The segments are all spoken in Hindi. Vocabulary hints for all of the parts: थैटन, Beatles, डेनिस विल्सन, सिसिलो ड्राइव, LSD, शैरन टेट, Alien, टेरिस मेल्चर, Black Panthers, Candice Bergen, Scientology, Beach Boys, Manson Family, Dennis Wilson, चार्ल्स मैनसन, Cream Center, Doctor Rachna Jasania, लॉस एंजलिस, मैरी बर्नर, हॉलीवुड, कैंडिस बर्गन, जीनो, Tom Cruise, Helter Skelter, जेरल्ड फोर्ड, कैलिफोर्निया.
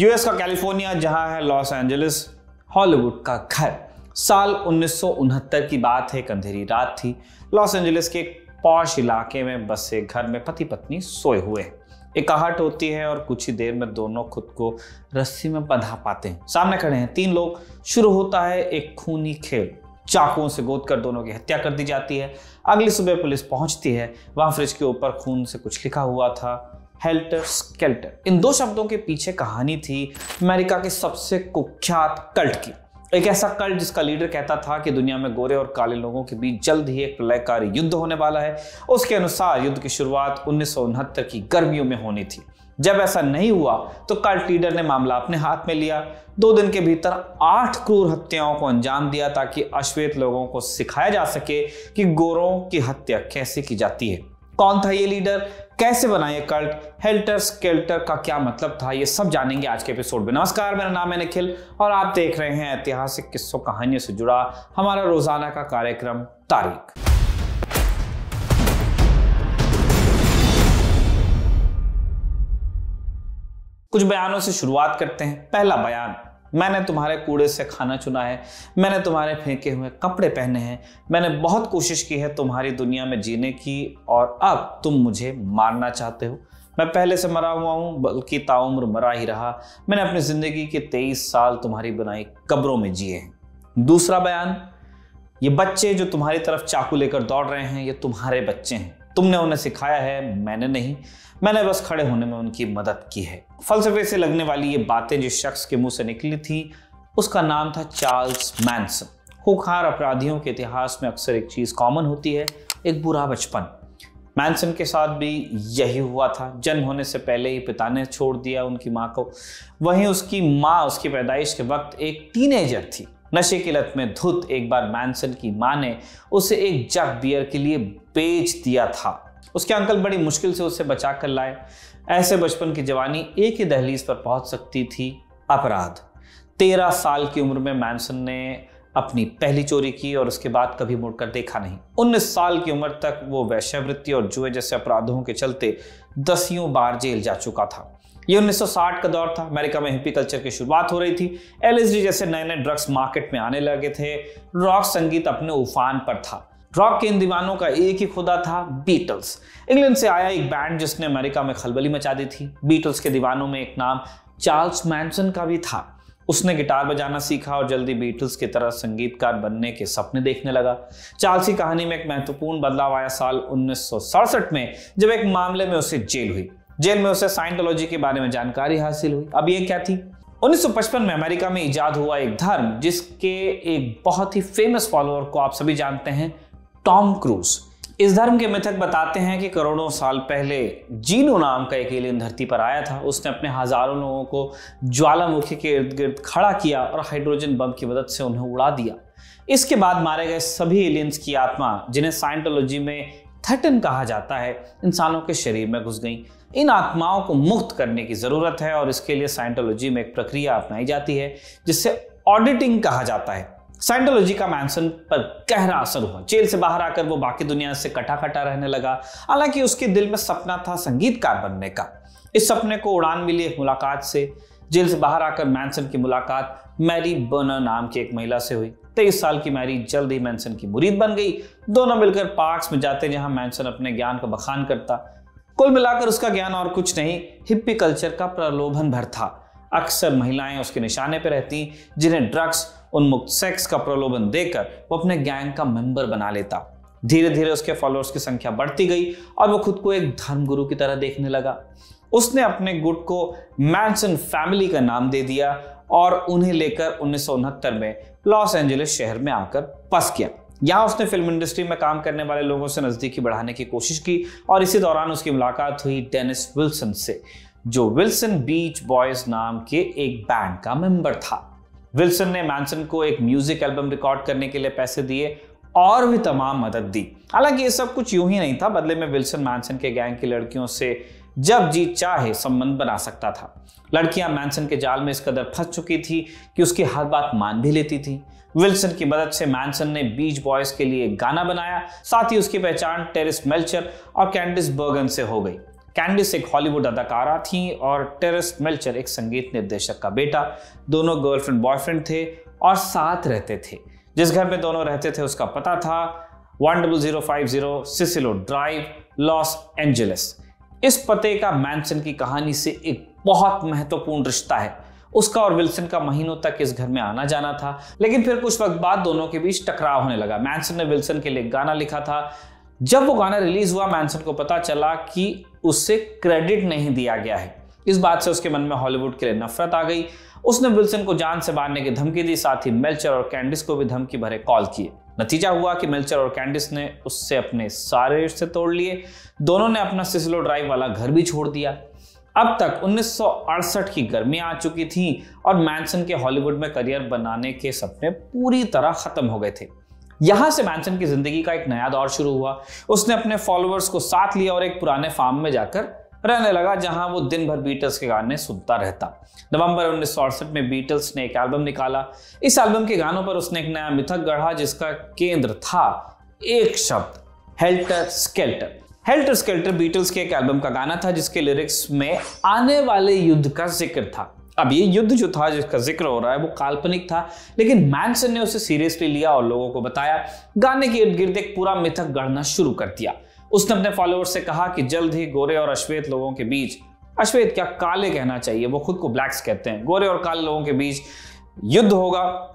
यूएस का कैलिफोर्निया, जहां है लॉस एंजलिस हॉलीवुड का घर। साल 1969 की बात है, एक अंधेरी रात थी। लॉस एंजलिस के पॉश इलाके में बसे घर में पति पत्नी सोए हुए हैं। एक आहट होती है और कुछ ही देर में दोनों खुद को रस्सी में बंधा पाते हैं। सामने खड़े हैं तीन लोग। शुरू होता है एक खूनी खेल। चाकुओं से गोद कर दोनों की हत्या कर दी जाती है। अगली सुबह पुलिस पहुंचती है। वहां फ्रिज के ऊपर खून से कुछ लिखा हुआ था, हेल्टर स्केल्टर। इन दो शब्दों के पीछे कहानी थी अमेरिका के सबसे कुख्यात कल्ट की। एक ऐसा कल्ट जिसका लीडर कहता था कि दुनिया में गोरे और काले लोगों के बीच जल्द ही एक प्रलयकारी युद्ध होने वाला है। उसके अनुसार युद्ध की शुरुआत 1969 की गर्मियों में होनी थी। जब ऐसा नहीं हुआ तो कल्ट लीडर ने मामला अपने हाथ में लिया। 2 दिन के भीतर 8 क्रूर हत्याओं को अंजाम दिया ताकि अश्वेत लोगों को सिखाया जा सके कि गोरों की हत्या कैसे की जाती है। कौन था ये लीडर, कैसे बना ये कल्ट, हेल्टर स्केल्टर का क्या मतलब था, ये सब जानेंगे आज के एपिसोड में। नमस्कार, मेरा नाम है निखिल और आप देख रहे हैं ऐतिहासिक किस्सों कहानियों से जुड़ा हमारा रोजाना का कार्यक्रम तारीख। कुछ बयानों से शुरुआत करते हैं। पहला बयान, मैंने तुम्हारे कूड़े से खाना चुना है, मैंने तुम्हारे फेंके हुए कपड़े पहने हैं, मैंने बहुत कोशिश की है तुम्हारी दुनिया में जीने की और अब तुम मुझे मारना चाहते हो। मैं पहले से मरा हुआ हूँ, बल्कि ताउम्र मरा ही रहा। मैंने अपनी जिंदगी के 23 साल तुम्हारी बनाई कब्रों में जिए हैं। दूसरा बयान, ये बच्चे जो तुम्हारी तरफ चाकू लेकर दौड़ रहे हैं, ये तुम्हारे बच्चे हैं, तुमने उन्हें सिखाया है, मैंने नहीं। मैंने बस खड़े होने में उनकी मदद की है। फलसफे से लगने वाली ये बातें जिस शख्स के मुंह से निकली थी उसका नाम था चार्ल्स मैनसन। खूंखार अपराधियों के इतिहास में अक्सर एक चीज कॉमन होती है, एक बुरा बचपन। मैनसन के साथ भी यही हुआ था। जन्म होने से पहले ही पिता ने छोड़ दिया उनकी माँ को। वहीं उसकी माँ उसकी पैदाइश के वक्त एक टीनेजर थी। नशे की लत में धुत एक बार मैनसन की मां ने उसे एक जग बियर के लिए बेच दिया था। उसके अंकल बड़ी मुश्किल से उसे बचा कर लाए। ऐसे बचपन की जवानी एक ही दहलीज पर पहुंच सकती थी, अपराध। 13 साल की उम्र में मैनसन ने अपनी पहली चोरी की और उसके बाद कभी मुड़कर देखा नहीं। 19 साल की उम्र तक वो वैश्यवृत्ति और जुए जैसे अपराधों के चलते दसियों बार जेल जा चुका था। ये 1960 का दौर था। अमेरिका में हिप्पी कल्चर की शुरुआत हो रही थी। LSD जैसे नए नए ड्रग्स मार्केट में आने लगे थे। रॉक संगीत अपने उफान पर था। रॉक के इन दीवानों का एक ही खुदा था, बीटल्स। इंग्लैंड से आया एक बैंड जिसने अमेरिका में खलबली मचा दी थी। बीटल्स के दीवानों में एक नाम चार्ल्स मैनसन का भी था। उसने गिटार बजाना सीखा और जल्दी बीटल्स की तरह संगीतकार बनने के सपने देखने लगा। चार्ल्स की कहानी में एक महत्वपूर्ण बदलाव आया साल 1967 में, जब एक मामले में उसे जेल हुई। जेल में उसे साइंटोलॉजी के बारे में जानकारी हासिल हुई। अब ये क्या थी? 1955 में अमेरिका में इजाद हुआ एक धर्म जिसके एक बहुत ही फेमस फॉलोअर को आप सभी जानते हैं, टॉम क्रूज। इस धर्म के मिथक बताते हैं कि करोड़ों साल पहले जीनो नाम का एक एलियन धरती पर आया था। उसने अपने हजारों लोगों को ज्वालामुखी के इर्द गिर्द खड़ा किया और हाइड्रोजन बम की मदद से उन्हें उड़ा दिया। इसके बाद मारे गए सभी एलियंस की आत्मा, जिन्हें साइंटोलॉजी में थैटन कहा जाता है, इंसानों के शरीर में घुस गई। इन आत्माओं को मुक्त करने की जरूरत है और इसके लिए साइंटोलॉजी में एक प्रक्रिया अपनाई जाती है जिसे ऑडिटिंग कहा जाता है। साइंटोलॉजी का मैनसन पर गहरा असर हुआ। जेल से बाहर आकर वो बाकी दुनिया से कटा-कटा रहने लगा। हालांकि उसके दिल में सपना था संगीतकार बनने का। इस सपने को उड़ान मिली एक मुलाकात से। जेल से बाहर आकर मैनसन की मुलाकात मैरी बर्नर नाम की एक महिला से हुई। 23 साल की मैरी जल्द ही मैनसन की मुरीद बन गई। दोनों मिलकर पार्क्स में जाते जहां मैनसन अपने ज्ञान का बखान करता। कुल मिलाकर उसका ज्ञान और कुछ नहीं, हिप्पी कल्चर का प्रलोभन भर था। अक्सर महिलाएं उसके निशाने पर रहती जिन्हें ड्रग्स, उन्मुक्त सेक्स का प्रलोभन देकर वो अपने गैंग का मेंबर बना लेता। धीरे धीरे उसके फॉलोअर्स की संख्या बढ़ती गई और वो खुद को एक धर्मगुरु की तरह देखने लगा। उसने अपने गुट को मैनसन फैमिली का नाम दे दिया और उन्हें लेकर 1969 में लॉस एंजलिस शहर में आकर बस गया। यहाँ उसने फिल्म इंडस्ट्री में काम करने वाले लोगों से नजदीकी बढ़ाने की कोशिश की और इसी दौरान उसकी मुलाकात हुई डेनिस विल्सन से, जो विल्सन बीच बॉयज नाम के एक बैंड का मेंबर था। विल्सन ने मैनसन को एक म्यूजिक एल्बम रिकॉर्ड करने के लिए पैसे दिए और भी तमाम मदद दी। हालांकि ये सब कुछ यूं ही नहीं था। बदले में विल्सन मैनसन के गैंग की लड़कियों से जब जी चाहे संबंध बना सकता था। लड़कियां मैनसन के जाल में इस कदर फंस चुकी थी कि उसकी हर बात मान भी लेती थी। विल्सन की मदद से मैनसन ने बीच बॉयज के लिए एक गाना बनाया। साथ ही उसकी पहचान टेरिस मेल्चर और कैंडिस बर्गन से हो गई। कैंडिस एक हॉलीवुड अदाकारा थीं और टेरेस मेल्चर एक संगीत निर्देशक का बेटा। दोनों गर्लफ्रेंड बॉयफ्रेंड थे और साथ रहते थे। जिस घर में दोनों रहते थे उसका पता था 10050 सिसिलो ड्राइव, लॉस एंजलिस। इस पते का मैनसन की कहानी से एक बहुत महत्वपूर्ण रिश्ता है। उसका और विल्सन का महीनों तक इस घर में आना जाना था, लेकिन फिर कुछ वक्त बाद दोनों के बीच टकराव होने लगा। मैनसन ने विल्सन के लिए गाना लिखा था। जब वो गाना रिलीज हुआ मैनसन को पता चला कि उससे क्रेडिट नहीं दिया गया है। इस बात से उसके मन में हॉलीवुड के लिए नफरत आ गई। उसने विल्सन को जान से मारने की धमकी दी, साथ ही मेल्चर और कैंडिस को भी धमकी भरे कॉल किए। नतीजा हुआ कि मेल्चर और कैंडिस ने उससे अपने सारे रिश्ते तोड़ लिए। दोनों ने अपना सिसिलो ड्राइव वाला घर भी छोड़ दिया। अब तक 1968 की गर्मियां आ चुकी थीं और मैनसन के हॉलीवुड में करियर बनाने के सपने पूरी तरह खत्म हो गए थे। यहां से मैनसन की जिंदगी का एक नया दौर शुरू हुआ। उसने अपने फॉलोअर्स को साथ लिया और एक पुराने फार्म में जाकर रहने लगा, जहां वो दिन भर बीटल्स के गाने सुनता रहता। नवंबर 1968 में बीटल्स ने एक एल्बम निकाला। इस एल्बम के गानों पर उसने एक नया मिथक गढ़ा, जिसका केंद्र था एक शब्द, helter skelter. Helter skelter Beatles के एक एल्बम का गाना था, जिसके लिरिक्स में आने वाले युद्ध का जिक्र था। अब ये युद्ध जो था जिसका जिक्र हो रहा है वो काल्पनिक था, लेकिन मैनसन ने उसे सीरियसली लिया और लोगों को बताया। गाने के इर्द गिर्द एक पूरा मिथक गढ़ना शुरू कर दिया। उसने अपने फॉलोअर्स से कहा कि जल्द ही गोरे और अश्वेत लोगों के बीच, अश्वेत क्या काले कहना चाहिए, वो खुद को ब्लैक्स कहते हैं, गोरे और काले लोगों के बीच युद्ध होगा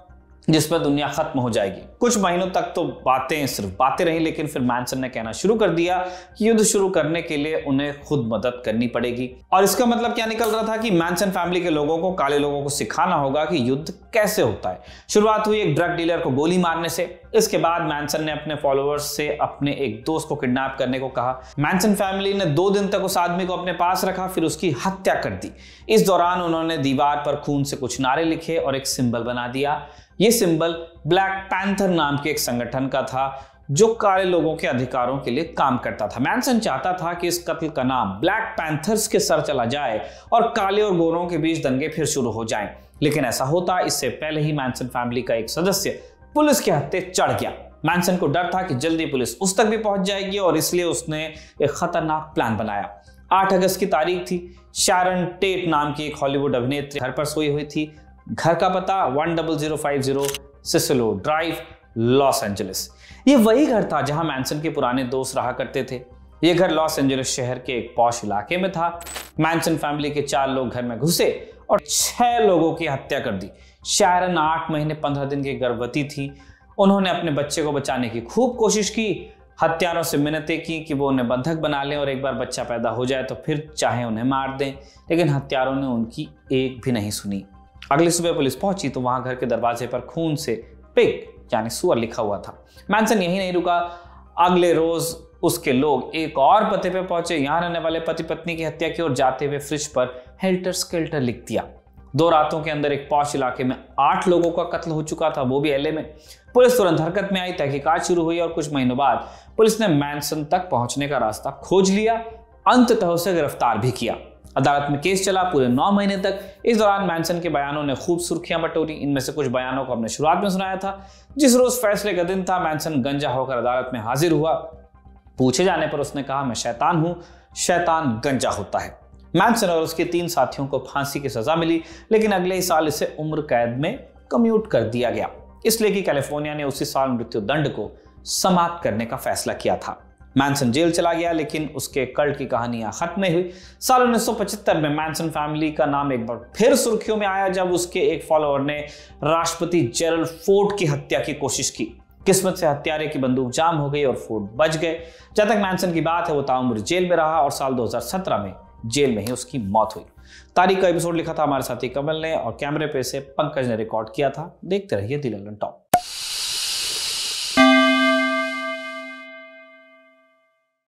जिस पर दुनिया खत्म हो जाएगी। कुछ महीनों तक तो बातें सिर्फ बातें रही, लेकिन फिर मैनसन ने कहना शुरू कर दिया कि युद्ध शुरू करने के लिए उन्हें खुद मदद करनी पड़ेगी। और इसका मतलब क्या निकल रहा था कि मैनसन फैमिली के लोगों को काले लोगों को सिखाना होगा कि युद्ध कैसे होता है। शुरुआत हुई एक ड्रग डीलर को गोली मारने से। इसके बाद मैनसन ने अपने फॉलोअर्स से अपने एक दोस्त को किडनैप करने को कहा। मैनसन फैमिली ने 2 दिन तक उस आदमी को अपने पास रखा, फिर उसकी हत्या कर दी। इस दौरान उन्होंने दीवार पर खून से कुछ नारे लिखे और एक सिंबल बना दिया। ये सिंबल ब्लैक पैंथर नाम के एक संगठन का था, जो काले लोगों के अधिकारों के लिए काम करता था। मैनसन चाहता था कि इस कत्ल का नाम ब्लैक पैंथर्स के सर चला जाए और काले और गोरों के बीच दंगे फिर शुरू हो जाएं। लेकिन ऐसा होता इससे पहले ही मैनसन फैमिली का एक सदस्य पुलिस के हत्थे चढ़ गया। मैनसन को डर था कि जल्दी पुलिस उस तक भी पहुंच जाएगी और इसलिए उसने एक खतरनाक प्लान बनाया। 8 अगस्त की तारीख थी। शैरन टेट नाम की एक हॉलीवुड अभिनेत्री घर पर सोई हुई थी। घर का पता 10050 सिसिलो ड्राइव, लॉस एंजलिस। ये वही घर था जहां मैनसन के पुराने दोस्त रहा करते थे। ये घर लॉस एंजलिस शहर के एक पॉश इलाके में था। मैनसन फैमिली के 4 लोग घर में घुसे और 6 लोगों की हत्या कर दी। शैरन 8 महीने 15 दिन की गर्भवती थी। उन्होंने अपने बच्चे को बचाने की खूब कोशिश की। हत्यारों से मिन्नतें की कि वो उन्हें बंधक बना लें और एक बार बच्चा पैदा हो जाए तो फिर चाहे उन्हें मार दें, लेकिन हत्यारों ने उनकी एक भी नहीं सुनी। अगली सुबह पुलिस पहुंची तो वहां घर के दरवाजे पर खून से पिग यानी सुअर लिखा हुआ था। मैनसन यही नहीं रुका। अगले रोज उसके लोग एक और पते पे पहुंचे। यहां रहने वाले पति पत्नी की हत्या की ओर जाते हुए फ्रिज पर हेल्टर स्केल्टर लिख दिया। 2 रातों के अंदर एक पॉश इलाके में 8 लोगों का कत्ल हो चुका था, वो भी एलए में। पुलिस तुरंत हरकत में आई, तहकीकात शुरू हुई और कुछ महीनों बाद पुलिस ने मैनसन तक पहुंचने का रास्ता खोज लिया। अंततः उसे गिरफ्तार भी किया। अदालत में केस चला पूरे 9 महीने तक। इस दौरान मैनसन के बयानों ने खूब सुर्खियां बटोरी। इनमें से कुछ बयानों को हमने शुरुआत में सुनाया था। जिस रोज फैसले का दिन था, मैनसन गंजा होकर अदालत में हाजिर हुआ। पूछे जाने पर उसने कहा, मैं शैतान हूं, शैतान गंजा होता है। मैनसन और उसके 3 साथियों को फांसी की सजा मिली, लेकिन अगले ही साल इसे उम्र कैद में कम्यूट कर दिया गया, इसलिए कि कैलिफोर्निया ने उसी साल मृत्युदंड को समाप्त करने का फैसला किया था। मैनसन जेल चला गया, लेकिन उसके कल्ट की कहानियां खत्म नहीं हुई। साल 1975 में मैनसन फैमिली का नाम एक बार फिर सुर्खियों में आया, जब उसके एक फॉलोअर ने राष्ट्रपति जेरल्ड फोर्ड की हत्या की कोशिश की। किस्मत से हत्यारे की बंदूक जाम हो गई और फोर्ड बच गए। जहां तक मैनसन की बात है, वो ताउम्र जेल में रहा और साल 2017 में जेल में ही उसकी मौत हुई। तारीख का एपिसोड लिखा था हमारे साथी कमल ने और कैमरे पे से पंकज ने रिकॉर्ड किया था। देखते रहिए दिल ऑन टॉप।